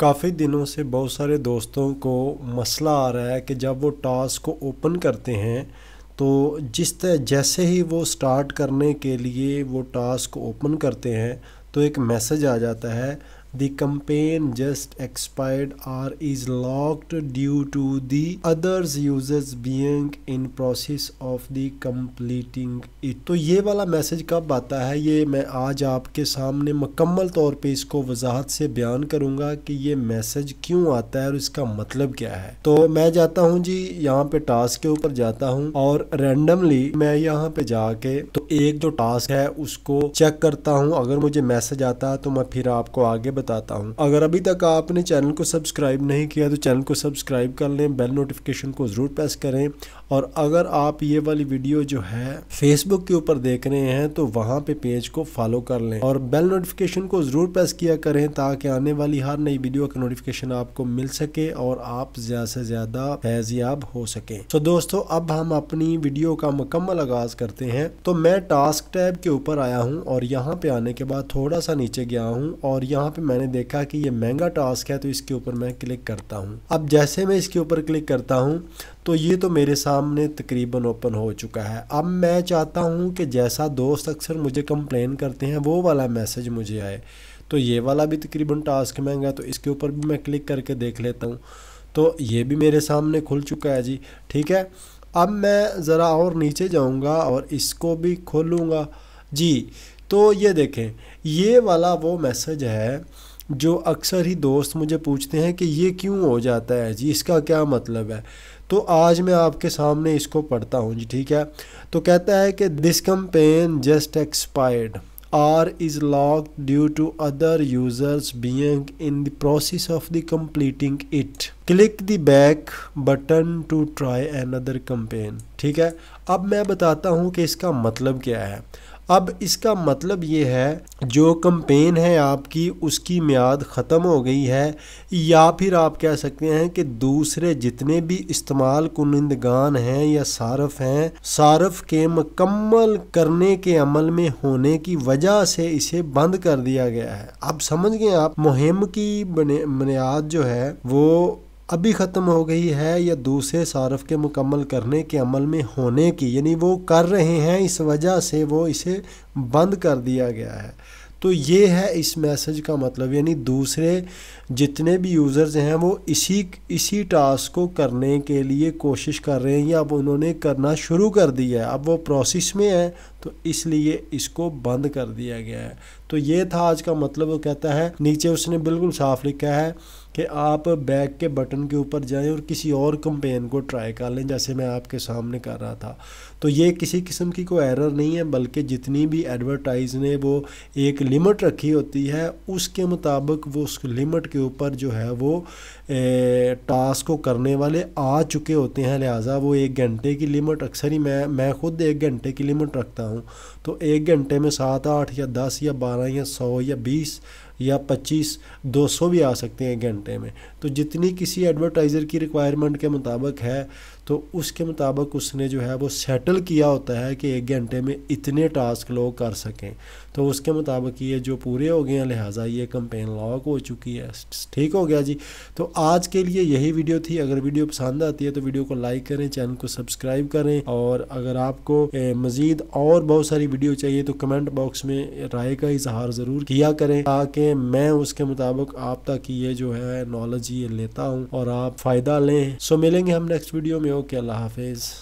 काफ़ी दिनों से बहुत सारे दोस्तों को मसला आ रहा है कि जब वो टास्क को ओपन करते हैं तो जैसे ही वो स्टार्ट करने के लिए वो टास्क को ओपन करते हैं तो एक मैसेज आ जाता है The campaign just expired or is locked due to the others users being in process of the completing it। तो ये वाला मैसेज कब आता है ये मैं आज आपके सामने मुकम्मल तौर पे इसको वजाहत से बयान करूँगा कि ये मैसेज क्यों आता है और इसका मतलब क्या है। तो मैं जाता हूँ जी यहाँ पे टास्क के ऊपर जाता हूँ और रैंडमली मैं यहाँ पे जाके तो एक जो टास्क है उसको चेक करता हूँ। अगर मुझे मैसेज आता है तो मैं फिर आपको आगे बताता हूँ। अगर अभी तक आपने चैनल को सब्सक्राइब नहीं किया तो चैनल को सब्सक्राइब कर लें, बेल नोटिफिकेशन को ज़रूर प्रेस करें। और अगर आप ये वाली वीडियो जो है फेसबुक के ऊपर देख रहे हैं तो वहाँ पे पेज को फॉलो कर लें और बेल नोटिफिकेशन को ज़रूर प्रेस किया करें ताकि आने वाली हर नई वीडियो का नोटिफिकेशन आपको मिल सके और आप ज़्यादा से ज़्यादा फैज़याब हो सकें। तो दोस्तों अब हम अपनी वीडियो का मुकम्मल आगाज़ करते हैं। तो मैं टास्क टैब के ऊपर आया हूँ और यहाँ पे आने के बाद थोड़ा सा नीचे गया हूँ और यहाँ पे मैंने देखा कि ये महंगा टास्क है तो इसके ऊपर मैं क्लिक करता हूँ। अब जैसे मैं इसके ऊपर क्लिक करता हूँ तो ये तो मेरे सामने तकरीबन ओपन हो चुका है। अब मैं चाहता हूँ कि जैसा दोस्त अक्सर मुझे कंप्लेन करते हैं वो वाला मैसेज मुझे आए। तो ये वाला भी तकरीबन टास्क महंगा तो इसके ऊपर भी मैं क्लिक करके देख लेता हूँ। तो ये भी मेरे सामने खुल चुका है जी, ठीक है। अब मैं ज़रा और नीचे जाऊँगा और इसको भी खोलूँगा जी। तो ये देखें ये वाला वो मैसेज है जो अक्सर ही दोस्त मुझे पूछते हैं कि ये क्यों हो जाता है जी, इसका क्या मतलब है। तो आज मैं आपके सामने इसको पढ़ता हूँ जी, ठीक है। तो कहता है कि this campaign just expired or is locked due to other users being in the process of the completing it, click the back button to try another campaign, ठीक है। अब मैं बताता हूँ कि इसका मतलब क्या है। अब इसका मतलब ये है जो कैंपेन है आपकी उसकी मियाद ख़त्म हो गई है या फिर आप कह सकते हैं कि दूसरे जितने भी इस्तेमाल कुनिंदगान हैं या सारफ़ हैं, सारफ़ के मुकम्मल करने के अमल में होने की वजह से इसे बंद कर दिया गया है। अब समझ गए आप, मुहिम की बुनियाद जो है वो अभी ख़त्म हो गई है या दूसरे सारफ़ के मुकम्मल करने के अमल में होने की, यानी वो कर रहे हैं इस वजह से वो इसे बंद कर दिया गया है। तो ये है इस मैसेज का मतलब, यानी दूसरे जितने भी यूज़र्स हैं वो इसी टास्क को करने के लिए कोशिश कर रहे हैं या अब उन्होंने करना शुरू कर दिया है, अब वो प्रोसेस में है तो इसलिए इसको बंद कर दिया गया है। तो ये था आज का मतलब। वो कहता है नीचे उसने बिल्कुल साफ लिखा है कि आप बैक के बटन के ऊपर जाएं और किसी और कैंपेन को ट्राई कर लें, जैसे मैं आपके सामने कर रहा था। तो ये किसी किस्म की कोई एरर नहीं है, बल्कि जितनी भी एडवर्टाइज ने वो एक लिमिट रखी होती है उसके मुताबिक वो उस लिमिट के ऊपर जो है वो टास्क को करने वाले आ चुके होते हैं। लिहाजा वो 1 घंटे की लिमिट, अक्सर ही मैं खुद 1 घंटे की लिमिट रखता हूँ। तो 1 घंटे में 7, 8 या 10 या 12 या 100 या 20 या 25, 200 भी आ सकते हैं 1 घंटे में। तो जितनी किसी एडवर्टाइज़र की रिक्वायरमेंट के मुताबिक है तो उसके मुताबिक उसने जो है वो सेटल किया होता है कि 1 घंटे में इतने टास्क लोग कर सकें। तो उसके मुताबिक ये जो पूरे हो गए हैं, लिहाजा ये कैंपेन लॉक हो चुकी है। ठीक हो गया जी। तो आज के लिए यही वीडियो थी। अगर वीडियो पसंद आती है तो वीडियो को लाइक करें, चैनल को सब्सक्राइब करें और अगर आपको मज़ीद और बहुत सारी वीडियो चाहिए तो कमेंट बॉक्स में राय का इजहार ज़रूर किया करें ताकि मैं उसके मुताबिक आप तक ये जो है नॉलेज ये लेता हूँ और आप फ़ायदा लें। सो मिलेंगे हम नेक्स्ट वीडियो में। ओके, अल्लाह हाफिज़।